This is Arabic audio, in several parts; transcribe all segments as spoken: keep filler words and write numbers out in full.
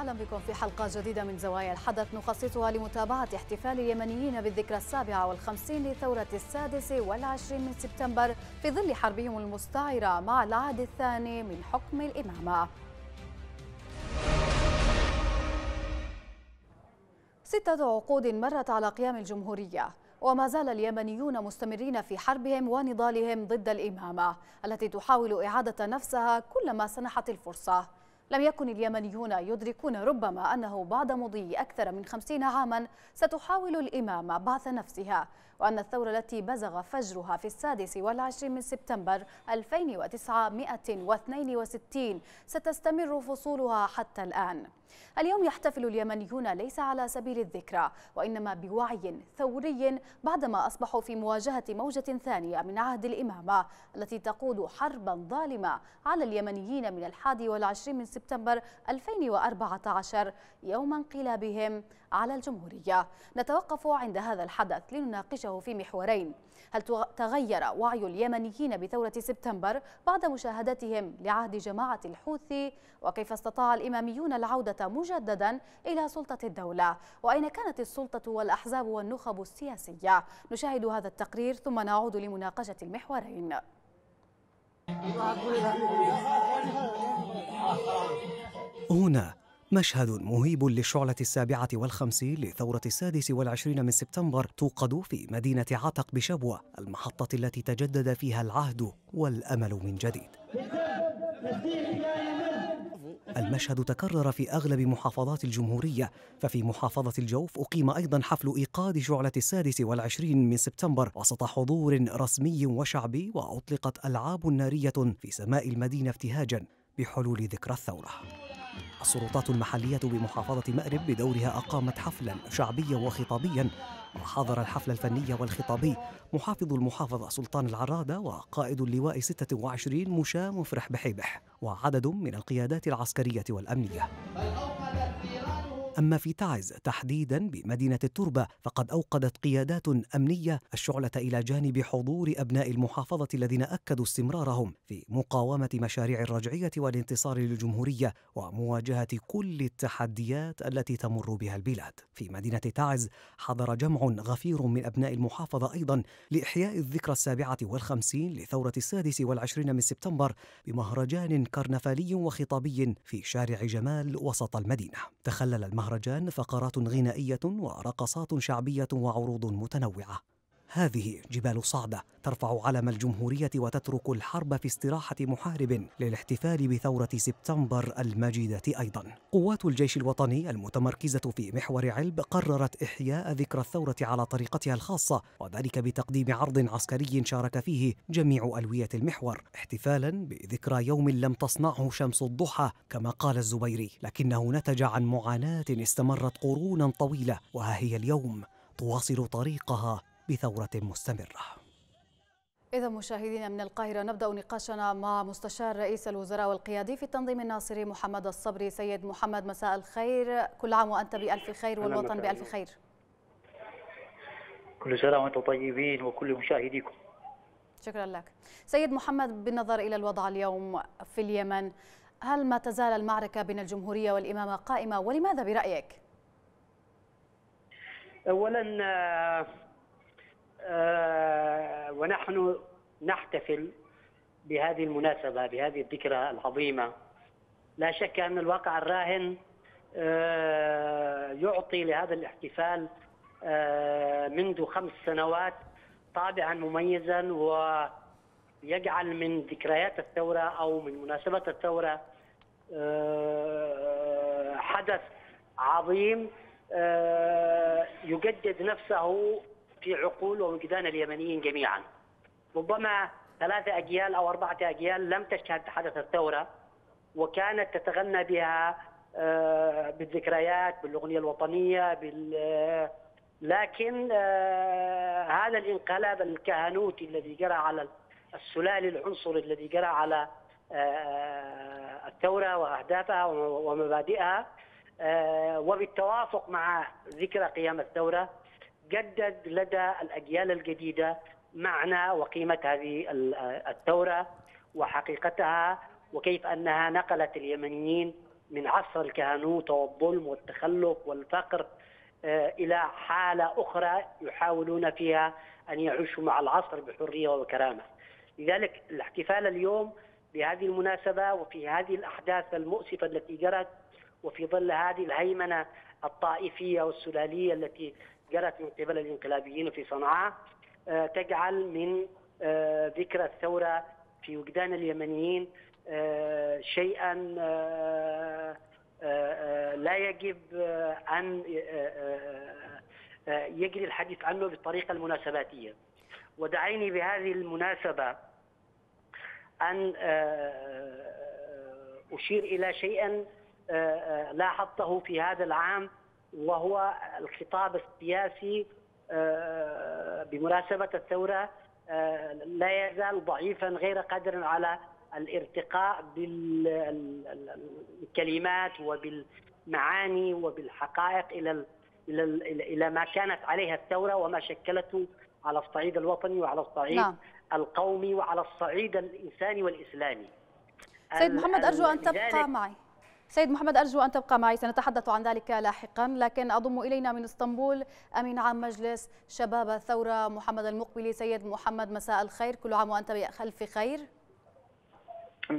أهلا بكم في حلقة جديدة من زوايا الحدث نخصصها لمتابعة احتفال اليمنيين بالذكرى السابعة والخمسين لثورة السادس والعشرين من سبتمبر في ظل حربهم المستعرة مع العهد الثاني من حكم الإمامة. ستة عقود مرت على قيام الجمهورية وما زال اليمنيون مستمرين في حربهم ونضالهم ضد الإمامة التي تحاول إعادة نفسها كلما سنحت الفرصة. لم يكن اليمنيون يدركون ربما أنه بعد مضي أكثر من خمسين عاما ستحاول الإمامة بعث نفسها، وأن الثورة التي بزغ فجرها في السادس والعشرين من سبتمبر ألف وتسعمئة واثنين وستين ستستمر فصولها حتى الآن. اليوم يحتفل اليمنيون ليس على سبيل الذكرى وإنما بوعي ثوري بعدما أصبحوا في مواجهة موجة ثانية من عهد الإمامة التي تقود حربا ظالمة على اليمنيين من الحادي والعشرين من سبتمبر ألفين وأربعة عشر يوم انقلابهم على الجمهورية. نتوقف عند هذا الحدث لنناقشه في محورين: هل تغير وعي اليمنيين بثورة سبتمبر بعد مشاهدتهم لعهد جماعة الحوثي؟ وكيف استطاع الإماميون العودة مجددا إلى سلطة الدولة؟ وأين كانت السلطة والأحزاب والنخب السياسية؟ نشاهد هذا التقرير ثم نعود لمناقشة المحورين. هنا مشهد مهيب للشعلة السابعة والخمسين لثورة السادس والعشرين من سبتمبر توقد في مدينة عتق بشبوة، المحطة التي تجدد فيها العهد والأمل من جديد. المشهد تكرر في أغلب محافظات الجمهورية، ففي محافظة الجوف أقيم أيضا حفل إيقاد شعلة السادس والعشرين من سبتمبر وسط حضور رسمي وشعبي، وأطلقت ألعاب نارية في سماء المدينة ابتهاجا بحلول ذكرى الثورة. السلطات المحلية بمحافظة مأرب بدورها أقامت حفلا شعبيا وخطابيا، وحضر الحفل الفني والخطابي محافظ المحافظة سلطان العرادة وقائد اللواء ستة وعشرين مشاة مفرح بحيبح وعدد من القيادات العسكرية والأمنية. أما في تعز تحديداً بمدينة التربة فقد أوقدت قيادات أمنية الشعلة إلى جانب حضور أبناء المحافظة الذين أكدوا استمرارهم في مقاومة مشاريع الرجعية والانتصار للجمهورية ومواجهة كل التحديات التي تمر بها البلاد. في مدينة تعز حضر جمع غفير من أبناء المحافظة أيضاً لإحياء الذكرى السابعة والخمسين لثورة السادس والعشرين من سبتمبر بمهرجان كرنفالي وخطابي في شارع جمال وسط المدينة. تخلل المهرجان مهرجان فقرات غنائية ورقصات شعبية وعروض متنوعة. هذه جبال صعدة ترفع علم الجمهورية وتترك الحرب في استراحة محارب للاحتفال بثورة سبتمبر المجيدة أيضا. قوات الجيش الوطني المتمركزة في محور علب قررت إحياء ذكرى الثورة على طريقتها الخاصة، وذلك بتقديم عرض عسكري شارك فيه جميع ألوية المحور احتفالا بذكرى يوم لم تصنعه شمس الضحى كما قال الزبيري، لكنه نتج عن معاناة استمرت قرونا طويلة، وها هي اليوم تواصل طريقها بثورة مستمرة. إذا مشاهدينا من القاهرة نبدأ نقاشنا مع مستشار رئيس الوزراء والقيادي في التنظيم الناصري محمد الصبري. سيد محمد، مساء الخير، كل عام وأنت بألف خير والوطن بألف خير. كل سنة وأنتم طيبين وكل مشاهديكم. شكرا لك. سيد محمد، بالنظر إلى الوضع اليوم في اليمن، هل ما تزال المعركة بين الجمهورية والإمامة قائمة، ولماذا برأيك؟ أولا آه ونحن نحتفل بهذه المناسبة بهذه الذكرى العظيمة، لا شك أن الواقع الراهن آه يعطي لهذا الاحتفال آه منذ خمس سنوات طابعا مميزا، ويجعل من ذكريات الثورة أو من مناسبة الثورة آه حدث عظيم آه يجدد نفسه في عقول ووجدان اليمنيين جميعا. ربما ثلاثة أجيال أو أربعة أجيال لم تشهد حدث الثورة وكانت تتغنى بها بالذكريات بالأغنية الوطنية بال... لكن هذا الانقلاب الكهنوتي الذي جرى على السلال العنصري الذي جرى على الثورة وأهدافها ومبادئها وبالتوافق مع ذكرى قيام الثورة جدد لدى الأجيال الجديدة معنى وقيمة هذه الثورة وحقيقتها، وكيف أنها نقلت اليمنيين من عصر الكهنوت والظلم والتخلف والفقر إلى حالة أخرى يحاولون فيها أن يعيشوا مع العصر بحرية وكرامة. لذلك الاحتفال اليوم بهذه المناسبة وفي هذه الأحداث المؤسفة التي جرت وفي ظل هذه الهيمنة الطائفية والسلالية التي جرت من قبل الانقلابيين في صنعاء تجعل من ذكرى الثورة في وجدان اليمنيين شيئا لا يجب أن يجري الحديث عنه بالطريقة المناسباتية. ودعيني بهذه المناسبة أن أشير إلى شيئا لاحظته في هذا العام، وهو الخطاب السياسي بمناسبة الثورة لا يزال ضعيفا غير قادر على الارتقاء بالكلمات وبالمعاني وبالحقائق إلى إلى ما كانت عليها الثورة وما شكلته على الصعيد الوطني وعلى الصعيد لا. القومي وعلى الصعيد الإنساني والإسلامي. سيد محمد أرجو أن تبقى معي سيد محمد أرجو أن تبقى معي سنتحدث عن ذلك لاحقا، لكن أضم إلينا من اسطنبول أمين عام مجلس شباب الثورة محمد المقبل. سيد محمد مساء الخير، كل عام وأنت بألف خير.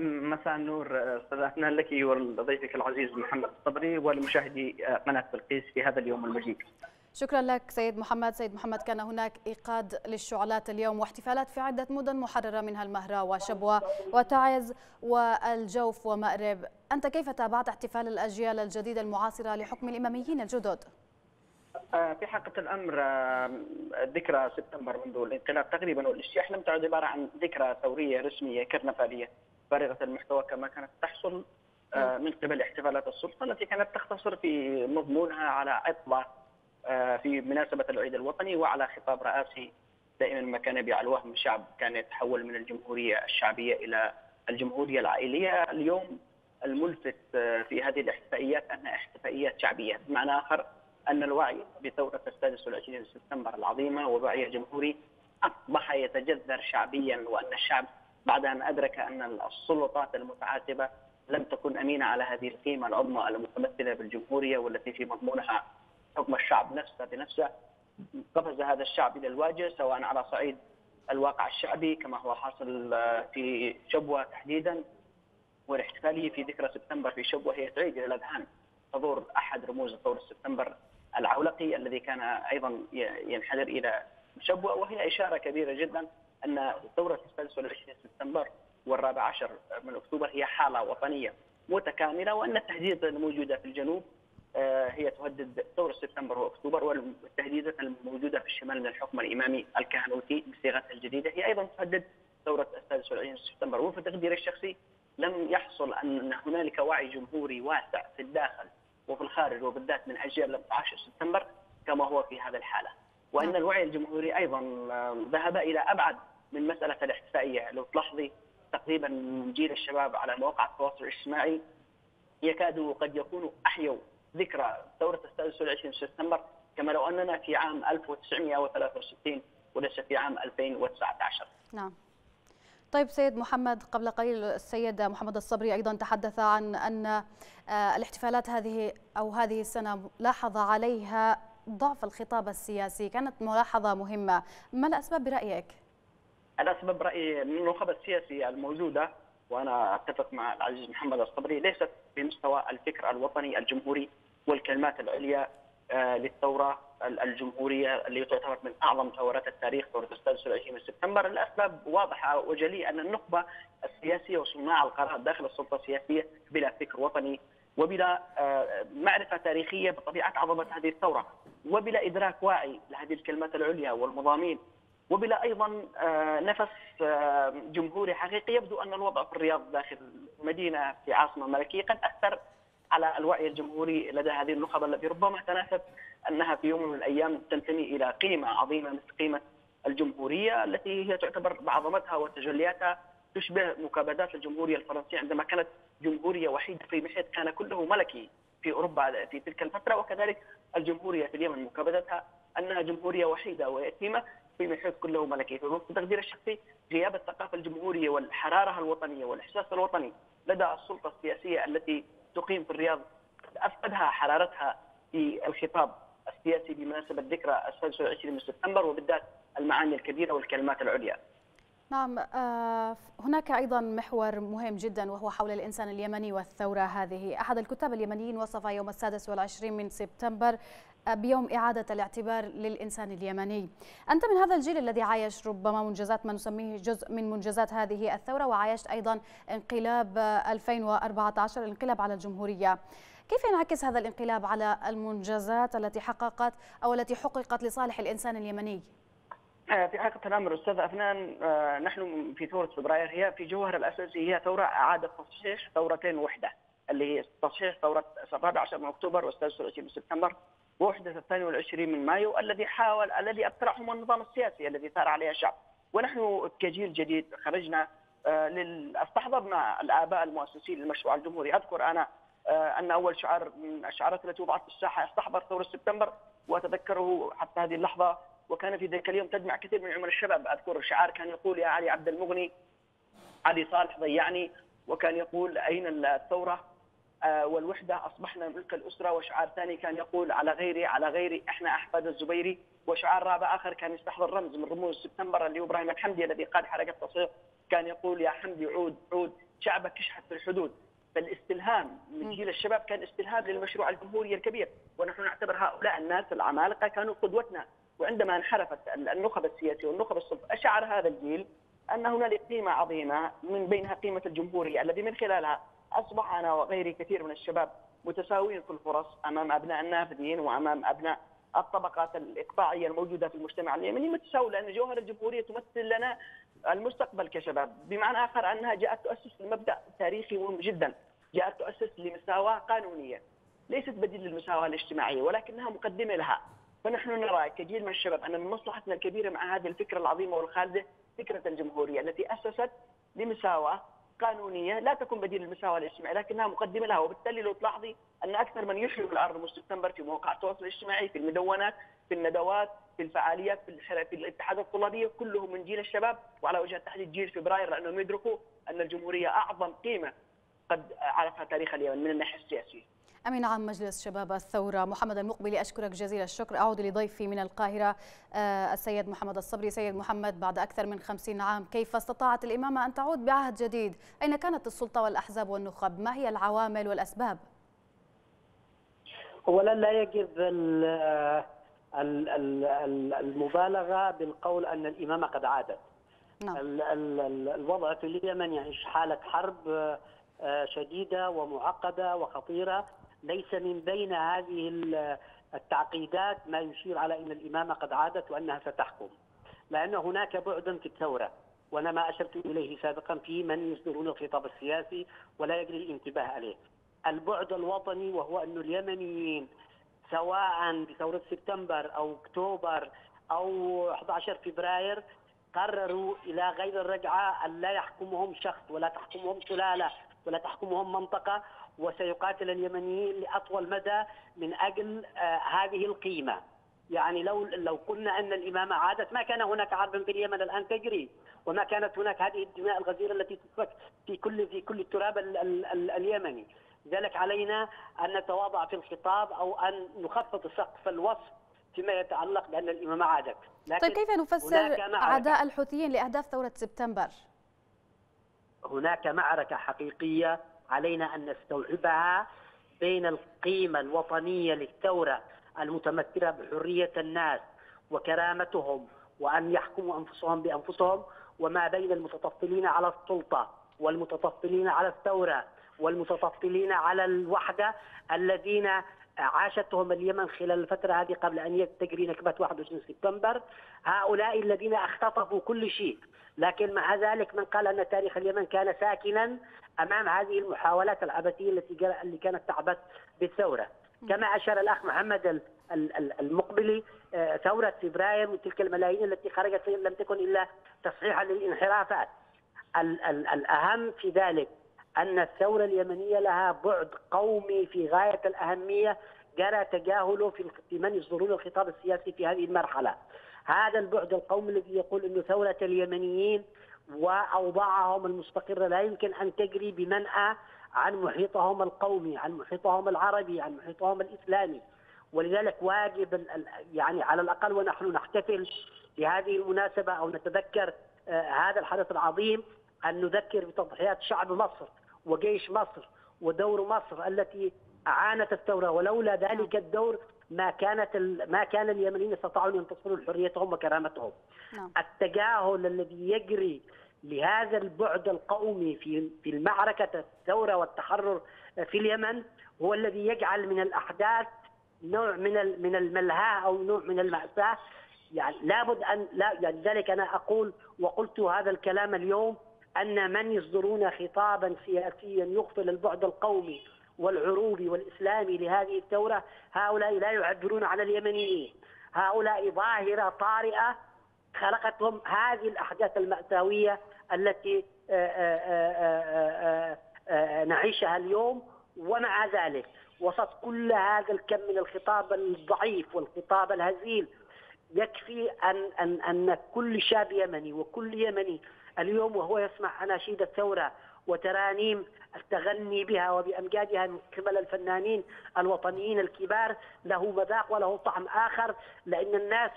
مساء النور استاذتنا لك ولضيفك العزيز محمد الصبري ولمشاهدي قناة بلقيس في هذا اليوم المجيد. شكرا لك سيد محمد. سيد محمد، كان هناك إيقاد للشعلات اليوم واحتفالات في عدة مدن محررة منها المهرة وشبوة وتعز والجوف ومأرب. أنت كيف تابعت احتفال الأجيال الجديدة المعاصرة لحكم الإماميين الجدد؟ في حقيقة الأمر ذكرى سبتمبر منذ الانقلاب تقريبا والاجتياح لم تعد عبارة عن ذكرى ثورية رسمية كرنفالية فارغة المحتوى كما كانت تحصل من قبل احتفالات السلطة التي كانت تختصر في مضمونها على عطلة في مناسبة العيد الوطني وعلى خطاب رئاسي دائما ما كان يبيع الوهم. الشعب كان يتحول من الجمهورية الشعبية إلى الجمهورية العائلية. اليوم الملفت في هذه الاحتفائيات أنها احتفائيات شعبية، بمعنى آخر أن الوعي بثورة السادس والعشرين سبتمبر العظيمة ووعي الجمهوري أصبح يتجذر شعبيا، وأن الشعب بعد أن أدرك أن السلطات المتعاتبة لم تكن أمينة على هذه القيمة العظمى المتمثلة بالجمهورية والتي في مضمونها حكم الشعب نفسه بنفسه، قفز هذا الشعب إلى الواجهة سواء على صعيد الواقع الشعبي كما هو حاصل في شبوة تحديدا. والاحتفالية في ذكرى سبتمبر في شبوة هي تعيد إلى الأذهان حضور أحد رموز ثورة سبتمبر العولقي الذي كان أيضا ينحدر إلى شبوة، وهي إشارة كبيرة جدا أن ثورة السادس والعشرين سبتمبر والرابع عشر من أكتوبر هي حالة وطنية متكاملة، وأن التهديدات الموجودة في الجنوب هي تهدد ثورة سبتمبر وأكتوبر، والتهديدات الموجودة في الشمال من الحكم الإمامي الكهنوتي بصيغتها الجديدة هي أيضا تهدد ثورة السادس والعشرين سبتمبر. وفي تقديري الشخصي لم يحصل أن هنالك وعي جمهوري واسع في الداخل وفي الخارج وبالذات من أجيال لم تعاش سبتمبر كما هو في هذه الحالة، وأن الوعي الجمهوري أيضا ذهب إلى أبعد من مسألة الاحتفائية. لو تلاحظي تقريبا جيل الشباب على مواقع التواصل الاجتماعي يكادوا قد يكونوا أحيوا ذكرى ثورة السادس والعشرين سبتمبر كما لو أننا في عام ألف وتسعمئة وثلاثة وستين وليس في عام ألفين وتسعة عشر. نعم. طيب سيد محمد، قبل قليل السيد محمد الصبري أيضا تحدث عن أن الاحتفالات هذه أو هذه السنة لاحظ عليها ضعف الخطاب السياسي، كانت ملاحظة مهمة، ما الأسباب برأيك؟ الأسباب برأيي من النخبة السياسية الموجودة، وأنا أتفق مع العزيز محمد الصبري، ليست بمستوى الفكر الوطني الجمهوري والكلمات العليا للثورة الجمهورية اللي تعتبر من أعظم ثورات التاريخ ثورة السادس والعشرين من سبتمبر. الأسباب واضحة وجلية، أن النخبة السياسية وصناع القرار داخل السلطة السياسية بلا فكر وطني وبلا معرفة تاريخية بطبيعة عظمة هذه الثورة، وبلا إدراك واعي لهذه الكلمات العليا والمضامين، وبلا أيضا نفس جمهوري حقيقي. يبدو أن الوضع في الرياض داخل المدينة في عاصمة ملكية قد أثر على الوعي الجمهوري لدى هذه النخبة التي ربما تناسب أنها في يوم من الأيام تنتمي إلى قيمة عظيمة مثل قيمة الجمهورية التي هي تعتبر بعظمتها وتجلياتها تشبه مكابدات الجمهورية الفرنسية عندما كانت جمهورية وحيدة في محيط كان كله ملكي في أوروبا في تلك الفترة، وكذلك الجمهورية في اليمن مكابدتها أنها جمهورية وحيدة ويتيمة في محيط كله ملكي. في تقدير الشخصي غياب الثقافة الجمهورية والحرارة الوطنية والإحساس الوطني لدى السلطة السياسية التي تقيم في الرياض أفقدها حرارتها في الخطاب السياسي بمناسبة ذكرى السادس والعشرين من سبتمبر، وبالذات المعاني الكبيرة والكلمات العليا. نعم، هناك أيضا محور مهم جدا وهو حول الإنسان اليمني والثورة هذه. أحد الكتاب اليمنيين وصف يوم السادس والعشرين من سبتمبر بيوم إعادة الاعتبار للإنسان اليمني. أنت من هذا الجيل الذي عايش ربما منجزات ما نسميه جزء من منجزات هذه الثورة، وعايشت أيضا انقلاب ألفين وأربعة عشر، الانقلاب على الجمهورية. كيف ينعكس هذا الانقلاب على المنجزات التي حققت أو التي حققت لصالح الإنسان اليمني؟ في حقيقة الأمر أستاذ أفنان، نحن في ثورة فبراير هي في جوهر الأساسي هي ثورة إعادة تصحيح ثورتين وحدة، اللي هي تصحيح ثورة الرابع عشر من أكتوبر والسادس والعشرين من سبتمبر، وحدة الثاني والعشرين من مايو الذي حاول الذي أبترعهم النظام السياسي الذي ثار عليه الشعب. ونحن كجيل جديد خرجنا لل... استحضرنا الآباء المؤسسين للمشروع الجمهوري. أذكر أنا أن أول شعار من الشعارات التي وضعت في الساحة استحضر ثورة سبتمبر وأتذكره حتى هذه اللحظة، وكان في ذلك اليوم تجمع كثير من عمر الشباب. أذكر شعار كان يقول يا علي عبد المغني، علي صالح ضيعني، وكان يقول أين الثورة والوحدة أصبحنا ملك الأسرة، وشعار ثاني كان يقول على غيري على غيري إحنا أحفاد الزبيري، وشعار رابع آخر كان يستحضر رمز من رموز سبتمبر اللي هو إبراهيم الحمدي الذي قاد حركة تصحيح كان يقول يا حمدي عود عود شعبك يشحت في الحدود. فالاستلهام من جيل الشباب كان استلهام للمشروع الجمهوري الكبير، ونحن نعتبر هؤلاء الناس العمالقة كانوا قدوتنا. وعندما انحرفت النخب السياسي والنخب الصف أشعر هذا الجيل أن هنالك قيمة عظيمة من بينها قيمة الجمهورية الذي من خلالها أصبح أنا وغيري كثير من الشباب متساويين في الفرص أمام أبناء النافذين وأمام أبناء الطبقات الإقطاعية الموجودة في المجتمع اليمني متساوي، لأن جوهر الجمهورية تمثل لنا المستقبل كشباب. بمعنى آخر أنها جاءت تؤسس لمبدأ تاريخي مهم جدا، جاءت تؤسس لمساواة قانونية ليست بديل للمساواة الاجتماعية ولكنها مقدمة لها. فنحن نرى كجيل من الشباب أن من مصلحتنا الكبيرة مع هذه الفكرة العظيمة والخالدة فكرة الجمهورية التي أسست لمساواة قانونية لا تكون بديل للمساواة الاجتماعية لكنها مقدمة لها. وبالتالي لو تلاحظي أن أكثر من يحيي الأرض منذ سبتمبر في مواقع التواصل الاجتماعي، في المدونات، في الندوات، في الفعاليات، في الاتحادات الطلابية، كلهم من جيل الشباب، وعلى وجه التحديد جيل فبراير، لأنهم يدركوا أن الجمهورية أعظم قيمة قد عرفها تاريخ اليمن من الناحية السياسية. أمين عام مجلس شباب الثورة محمد المقبل، أشكرك جزيل الشكر. أعود لضيفي من القاهرة السيد محمد الصبري. سيد محمد، بعد أكثر من خمسين عام كيف استطاعت الإمامة أن تعود بعهد جديد؟ أين كانت السلطة والأحزاب والنخب؟ ما هي العوامل والأسباب؟ أولا لا يجب المبالغة بالقول أن الإمامة قد عادت. نعم. الوضع في اليمن يعيش حالة حرب شديدة ومعقدة وخطيرة، ليس من بين هذه التعقيدات ما يشير على أن الإمامة قد عادت وأنها ستحكم، لأن هناك بعدا في الثورة وأنا ما أشرت إليه سابقا في من يصدرون الخطاب السياسي ولا يجري الانتباه عليه. البعد الوطني، وهو أن اليمنيين سواء بثورة سبتمبر أو أكتوبر أو أحد عشر فبراير قرروا إلى غير الرجعة أن لا يحكمهم شخص ولا تحكمهم سلالة ولا تحكمهم منطقة، وسيقاتل اليمنيين لأطول مدى من أجل آه هذه القيمة. يعني لو لو قلنا أن الإمامة عادت ما كان هناك حرب في اليمن الآن تجري، وما كانت هناك هذه الدماء الغزيرة التي تسفك في كل في كل التراب ال ال ال اليمني. لذلك علينا أن نتواضع في الخطاب أو أن نخفض سقف الوصف فيما يتعلق بأن الإمامة عادت. طيب كيف نفسر أعداء الحوثيين لأهداف ثورة سبتمبر؟ هناك معركة حقيقية علينا أن نستوعبها بين القيمة الوطنية للثورة المتمثلة بحرية الناس وكرامتهم وأن يحكموا أنفسهم بأنفسهم، وما بين المتطفلين على السلطة والمتطفلين على الثورة والمتطفلين على الوحدة الذين عاشتهم اليمن خلال الفترة هذه قبل أن تجري نكبة واحد وعشرين سبتمبر. هؤلاء الذين اختطفوا كل شيء، لكن مع ذلك من قال أن تاريخ اليمن كان ساكنا أمام هذه المحاولات العبثية التي اللي كانت تعبث بالثورة. كما أشار الأخ محمد المقبلي، ثورة فبراير وتلك الملايين التي خرجت لم تكن إلا تصحيحا للانحرافات. الأهم في ذلك أن الثورة اليمنية لها بعد قومي في غاية الأهمية جرى تجاهله في من يصدرون الخطاب السياسي في هذه المرحلة. هذا البعد القومي الذي يقول أن ثورة اليمنيين وأوضاعهم المستقرة لا يمكن أن تجري بمنأى عن محيطهم القومي، عن محيطهم العربي، عن محيطهم الإسلامي. ولذلك واجب يعني على الأقل ونحن نحتفل بهذه المناسبة أو نتذكر هذا الحدث العظيم أن نذكر بتضحيات شعب مصر وجيش مصر ودور مصر التي أعانت الثورة، ولولا ذلك الدور ما كانت ما كان اليمنيين يستطيعون أن ينتصروا لحريتهم وكرامتهم. التجاهل الذي يجري لهذا البعد القومي في في المعركة الثورة والتحرر في اليمن هو الذي يجعل من الأحداث نوع من من الملهاة أو نوع من المأساة. يعني لابد أن لا يعني ذلك أنا أقول وقلت هذا الكلام اليوم أن من يصدرون خطابا سياسيا يغفل البعد القومي والعروبي والإسلامي لهذه الثورة هؤلاء لا يعبرون على اليمنيين، هؤلاء ظاهرة طارئة خلقتهم هذه الأحداث المأساوية التي نعيشها اليوم. ومع ذلك وسط كل هذا الكم من الخطاب الضعيف والخطاب الهزيل يكفي أن أن أن كل شاب يمني وكل يمني اليوم وهو يسمع أناشيد الثورة وترانيم التغني بها وبأمجادها من قبل الفنانين الوطنيين الكبار له مذاق وله طعم آخر، لأن الناس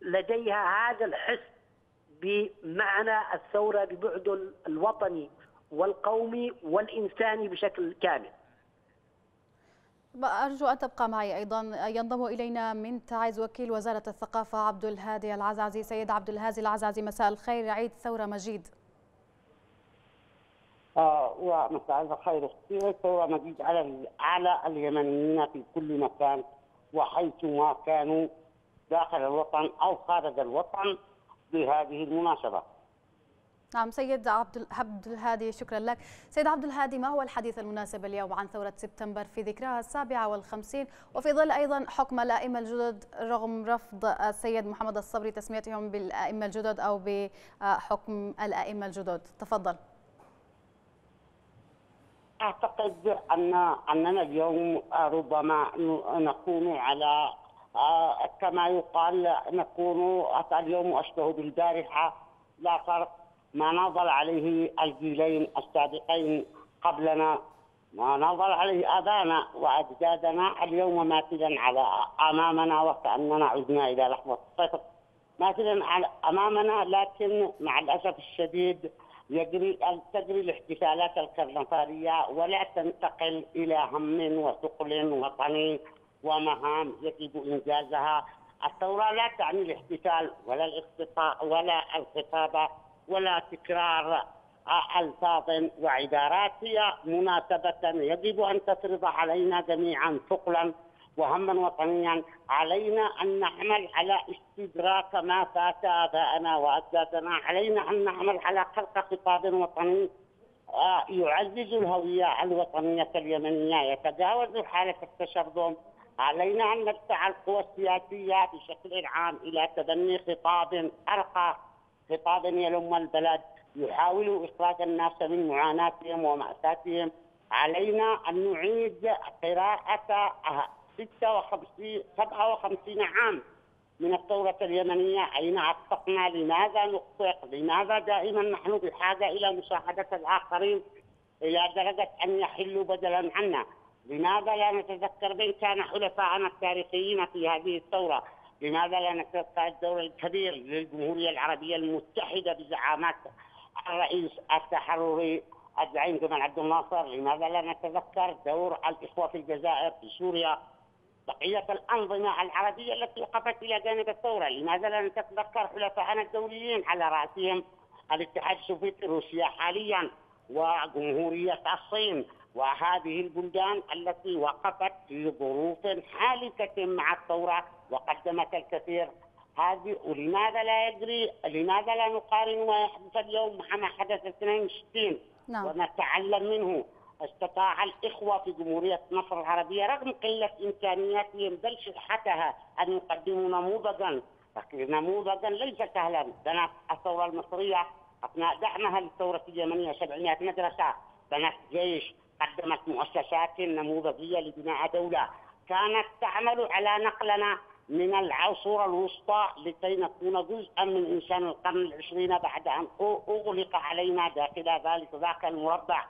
لديها هذا الحس بمعنى الثورة ببعد الوطني والقومي والإنساني بشكل كامل. أرجو أن تبقى معي. أيضا ينضم إلينا من تعز وكيل وزارة الثقافة عبد الهادي العزازي. سيد عبد الهادي العزازي، مساء الخير، عيد ثورة مجيد. آه ومساء الخير اختي. ثورة مجيد على على اليمنيين في كل مكان وحيثما كانوا داخل الوطن أو خارج الوطن بهذه المناسبة. نعم سيد عبد الهادي، شكرا لك. سيد عبد الهادي، ما هو الحديث المناسب اليوم عن ثورة سبتمبر في ذكرها السابعة والخمسين وفي ظل أيضا حكم الأئمة الجدد رغم رفض السيد محمد الصبري تسميتهم بالأئمة الجدد أو بحكم الأئمة الجدد؟ تفضل. أعتقد أن أننا اليوم ربما نكون على كما يقال نكون اليوم أشبه بالبارحة، لا فرق ما ناضل عليه الجيلين السابقين قبلنا، ما ناضل عليه آبانا وأجدادنا، اليوم ماثلا على أمامنا وكأننا عدنا إلى لحظة الصفر، ماثلا على أمامنا. لكن مع الأسف الشديد يجري تجري الاحتفالات الكرنفالية ولا تنتقل إلى هم وثقل وطني ومهام يجب إنجازها. الثورة لا تعني الاحتفال ولا الاختطاء ولا الخطابة ولا تكرار ألفاظ وعبارات، هي مناسبة يجب أن تفرض علينا جميعا ثقلا وهما وطنيا. علينا أن نعمل على استدراك ما فات آباءنا وأجدادنا، علينا أن نعمل على خلق خطاب وطني يعزز الهوية الوطنية اليمنية يتجاوز حالة التشرذم. علينا أن ندفع القوى السياسية بشكل عام إلى تبني خطاب أرقى، خطاب يلم البلد، يحاول إخراج الناس من معاناتهم ومأساتهم. علينا أن نعيد قراءة ستة وخمسين سبعة وخمسين عام من الثورة اليمنية، أين أخطأنا، لماذا نخطئ، لماذا دائما نحن بحاجة إلى مساعدة الآخرين إلى درجة أن يحلوا بدلا عنا، لماذا لا نتذكر من كان حلفاءنا التاريخيين في هذه الثورة، لماذا لا نتذكر الدور الكبير للجمهورية العربية المتحدة بزعامات الرئيس التحرري الزعيم جمال عبد الناصر، لماذا لا نتذكر دور الإخوة في الجزائر في سوريا بقية الأنظمة العربية التي وقفت إلى جانب الثورة، لماذا لا نتذكر حلفائنا الدوليين على رأسهم الاتحاد السوفيتي روسيا حاليا وجمهورية الصين وهذه البلدان التي وقفت في ظروف حالكة مع الثورة وقدمت الكثير. هذه ولماذا لا يجري لماذا لا نقارن ما يحدث اليوم مع ما حدث اثنين وستين ونتعلم منه. استطاع الإخوة في جمهورية مصر العربية رغم قلة إمكانياتهم بل شحتها أن يقدموا نموذجا نموذجا ليس سهلا. بنت الثورة المصرية أثناء دعمها للثورة اليمنية سبعمائة مدرسة، بنت جيش، قدمت مؤسسات نموذجية لبناء دولة، كانت تعمل على نقلنا من العصور الوسطى لكي نكون جزءا من إنسان القرن العشرين بعد أن أغلق علينا داخل ذلك ذاك المربع.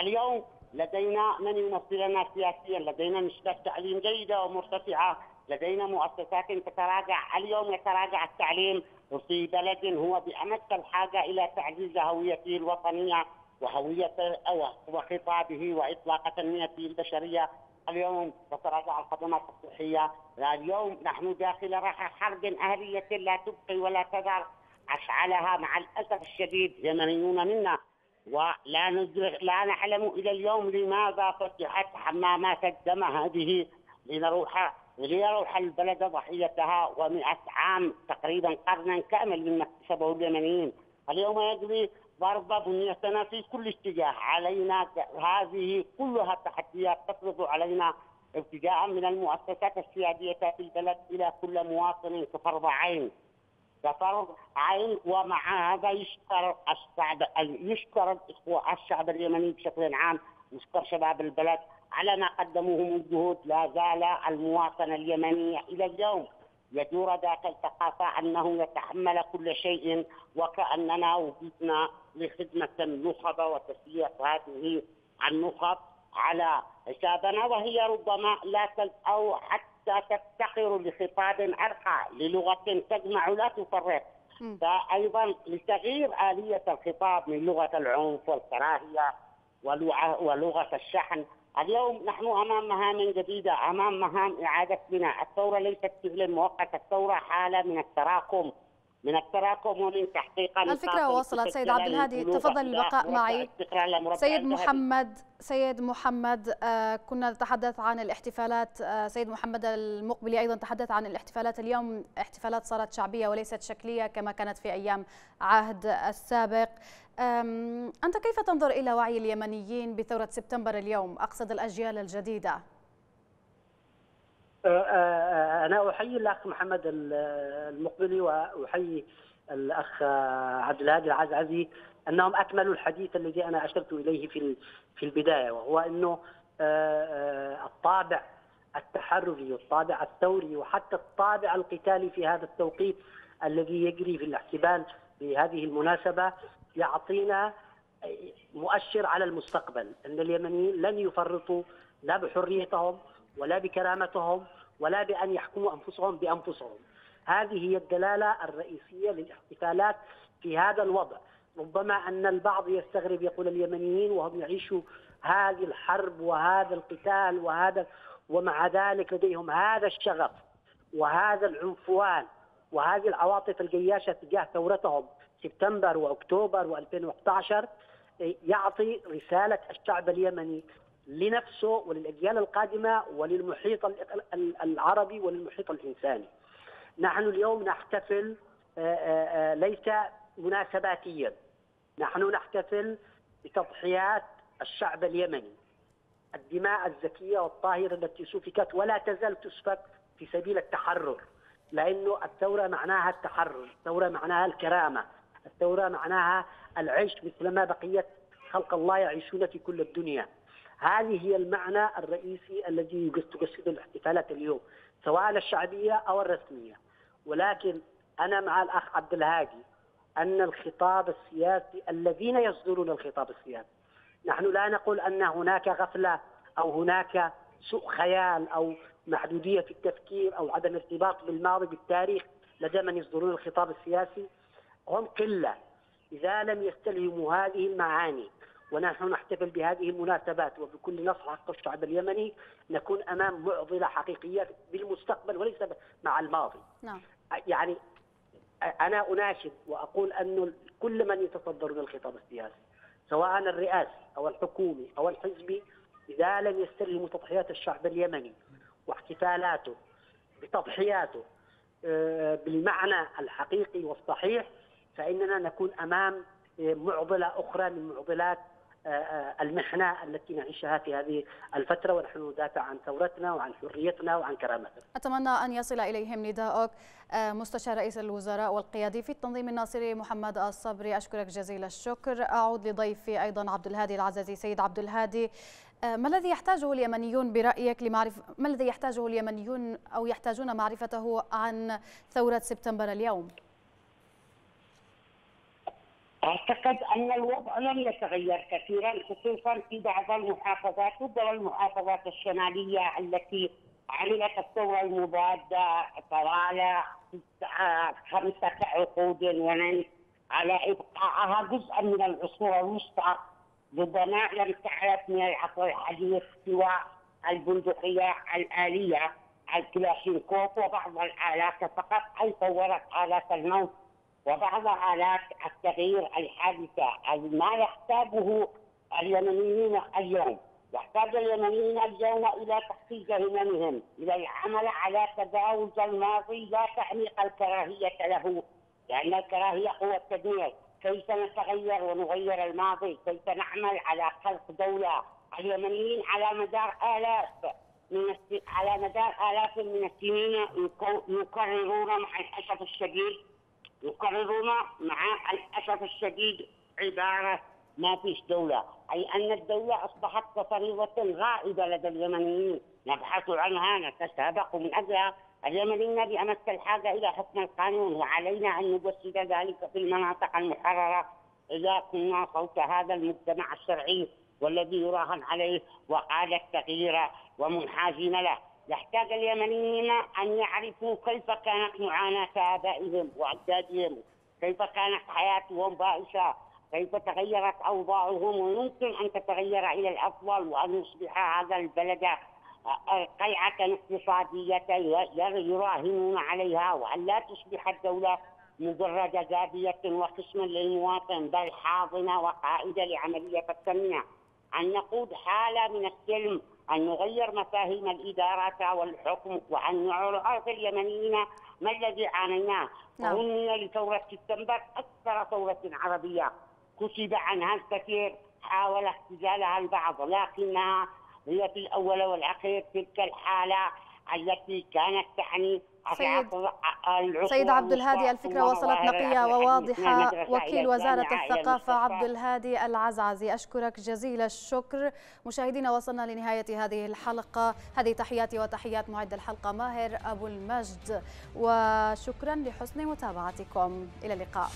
اليوم لدينا من يمثلنا سياسيا، لدينا نسبة تعليم جيدة ومرتفعة، لدينا مؤسسات تتراجع، اليوم يتراجع التعليم في بلد هو بأمس الحاجة إلى تعزيز هويته الوطنية وهويته وخطابه وإطلاق تنميته البشرية. اليوم تتراجع الخدمات الصحية، اليوم نحن داخل رحى حرب أهلية لا تبقي ولا تذر، أشعلها مع الأسف الشديد يمنيون منا، ولا ندرك لا نعلم إلى اليوم لماذا فتحت حمامات الدم هذه لنروح ليروح البلد ضحيتها ومئة عام تقريبا قرنا كامل مما اكتسبه اليمنيين. اليوم يجري ضرب بنيتنا في كل اتجاه، علينا هذه كلها التحديات تفرض علينا ابتداء من المؤسسات السيادية في البلد إلى كل مواطن كفرض عين كفرض عين. ومع هذا يشكر الشعب يشكر الشعب اليمني بشكل عام، يشكر شباب البلد على ما قدموه من جهود. لا زال المواطن اليمني إلى اليوم يدور ذاك الثقافة أنه يتحمل كل شيء، وكأننا وجدنا لخدمة النخب وتسييق هذه النخب على حسابنا، وهي ربما لا تل أو حتى تفتقر لخطاب أرقى للغة تجمع لا تفرق. فأيضا لتغيير آلية الخطاب من لغة العنف والكراهية ولغة الشحن. اليوم نحن أمام مهام جديدة، أمام مهام إعادة بناء. الثورة ليست فعلا مؤقت، الثورة حالة من التراكم من التراكم ومن تحقيق الفكرة. وصلت سيد عبد الهادي، تفضل البقاء معي. سيد محمد سيد محمد آه كنا نتحدث عن الاحتفالات. آه سيد محمد المقبل أيضا تحدث عن الاحتفالات. اليوم احتفالات صارت شعبية وليست شكلية كما كانت في أيام عهد السابق. أنت كيف تنظر إلى وعي اليمنيين بثورة سبتمبر اليوم؟ أقصد الأجيال الجديدة. أنا أحيي الأخ محمد المقبلي وأحيي الأخ عبد الهادي العزازي أنهم أكملوا الحديث الذي أنا أشرت إليه في في البداية، وهو أنه الطابع التحرري والطابع الثوري وحتى الطابع القتالي في هذا التوقيت الذي يجري في الاحتفال بهذه المناسبة يعطينا مؤشر على المستقبل، أن اليمنيين لن يفرطوا لا بحريتهم ولا بكرامتهم ولا بأن يحكموا أنفسهم بأنفسهم. هذه هي الدلالة الرئيسية للاحتفالات في هذا الوضع. ربما أن البعض يستغرب، يقول اليمنيين وهم يعيشوا هذه الحرب وهذا القتال وهذا، ومع ذلك لديهم هذا الشغف وهذا العنفوان وهذه العواطف الجياشة تجاه ثورتهم سبتمبر وأكتوبر وألفين وأحد عشر. يعطي رسالة الشعب اليمني لنفسه وللأجيال القادمة وللمحيط العربي وللمحيط الإنساني. نحن اليوم نحتفل ليس مناسباتيا، نحن نحتفل بتضحيات الشعب اليمني، الدماء الزكية والطاهرة التي سفكت ولا تزال تسفك في سبيل التحرر، لأنه الثورة معناها التحرر، الثورة معناها الكرامة، الثورة معناها العيش مثلما بقية خلق الله يعيشون في كل الدنيا. هذه هي المعنى الرئيسي الذي تجسد الاحتفالات اليوم سواء الشعبية أو الرسمية. ولكن أنا مع الأخ عبد الهادي أن الخطاب السياسي الذين يصدرون الخطاب السياسي، نحن لا نقول أن هناك غفلة أو هناك سوء خيال أو محدودية في التفكير أو عدم ارتباط بالماضي بالتاريخ لدى من يصدرون الخطاب السياسي. هم قلة إذا لم يستلهموا هذه المعاني، ونحن نحتفل بهذه المناسبات وبكل نصر حق الشعب اليمني نكون أمام معضلة حقيقية بالمستقبل وليس مع الماضي. نعم. يعني أنا أناشد وأقول أن كل من يتصدرون الخطاب السياسي سواء الرئاسي أو الحكومي أو الحزبي إذا لم يستلهموا تضحيات الشعب اليمني واحتفالاته بتضحياته بالمعنى الحقيقي والصحيح، فإننا نكون أمام معضلة أخرى من معضلات المحنة التي نعيشها في هذه الفترة، ونحن ندافع عن ثورتنا وعن حريتنا وعن كرامتنا. أتمنى أن يصل إليهم نداءك. مستشار رئيس الوزراء والقيادي في التنظيم الناصري محمد الصبري، أشكرك جزيل الشكر. أعود لضيفي أيضا عبد الهادي العزازي. سيد عبد الهادي، ما الذي يحتاجه اليمنيون برأيك لمعرفة ما الذي يحتاجه اليمنيون أو يحتاجون معرفته عن ثورة سبتمبر اليوم؟ أعتقد أن الوضع لم يتغير كثيرا، خصوصا في بعض المحافظات وبعض المحافظات الشمالية التي عملت الثورة المضادة طوال خمسة عقود ومن على إبقائها جزءا من العصور الوسطى بضماء لم تعرف من العصر الحديث سوى البندقية الآلية الكلاشينكوف وبعض الآلات فقط، أي طورت آلات الموت وبعض آلات التغيير الحادثة. ما يحتاجه اليمنيين اليوم، يحتاج اليمنيين اليوم إلى تحقيق هممهم، إلى العمل على تجاوز الماضي لا تعميق الكراهية له، لأن الكراهية هو التدمير. كيف نتغير ونغير الماضي؟ كيف نعمل على خلق دولة؟ اليمنيين على مدار آلاف من الس... على مدار آلاف من السنين يكررون مع الأسف الشديد يكررون مع الأسف الشديد عبارة ما فيش دولة، أي أن الدولة أصبحت كفريضة غائبة لدى اليمنيين، نبحث عنها، نتسابق من أجلها. اليمنيين بأمس الحاجة إلى حكم القانون، وعلينا أن نجسد ذلك في المناطق المحررة إذا كنا صوت هذا المجتمع الشرعي والذي يراهن عليه وقال التغيير ومنحازين له. يحتاج اليمنيين أن يعرفوا كيف كانت معاناة آبائهم وأجدادهم، كيف كانت حياتهم بائسة، كيف تغيرت أوضاعهم ويمكن أن تتغير إلى الأفضل وأن يصبح هذا البلد قلعة اقتصادية يراهنون عليها، وأن لا تصبح الدولة مجرد جابية وقسم للمواطن، بل حاضنة وقائدة لعملية التنمية. أن نقود حالة من السلم، أن نغير مفاهيم الإدارة والحكم، وأن نعرف اليمنيين ما الذي عانيناه. وهمنا لثورة سبتمبر أكثر ثورة عربية، كتب عنها الكثير، حاول اختزالها البعض، لكنها هي في الأول والأخير تلك الحالة التي كانت تعني سيد, سيد عبد الهادي. الفكرة وصلت نقية وواضحة. وكيل وزارة الثقافة عبد الهادي العزازي، أشكرك جزيل الشكر. مشاهدينا وصلنا لنهاية هذه الحلقة، هذه تحياتي وتحيات معد الحلقة ماهر أبو المجد، وشكرا لحسن متابعتكم، إلى اللقاء.